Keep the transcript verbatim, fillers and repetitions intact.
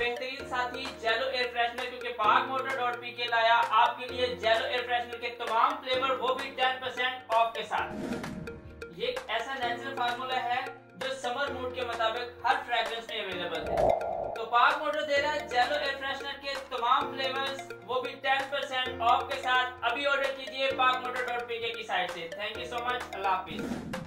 बेहतरीन साथी जेलो air freshener, क्योंकि पाक मोटर डॉट पी के लाया आपके लिए जेलो एयर फ्रेशनर के तमाम फ्लेवर, वो भी टेन परसेंट ऑफ के साथ। ये एक ऐसा नेचुरल फार्मूला है जो समर मूड के मुताबिक हर फ्रेग्रेंस में अवेलेबल है। तो पाक मोटर दे रहा है जेलो एयर फ्रेशनर के तमाम फ्लेवर्स, वो भी टेन परसेंट ऑफ के साथ। अभी ऑर्डर कीजिए पाक मोटर डॉट पी के की साइट से। थैंक यू सो मच, अल्लाह हाफिज।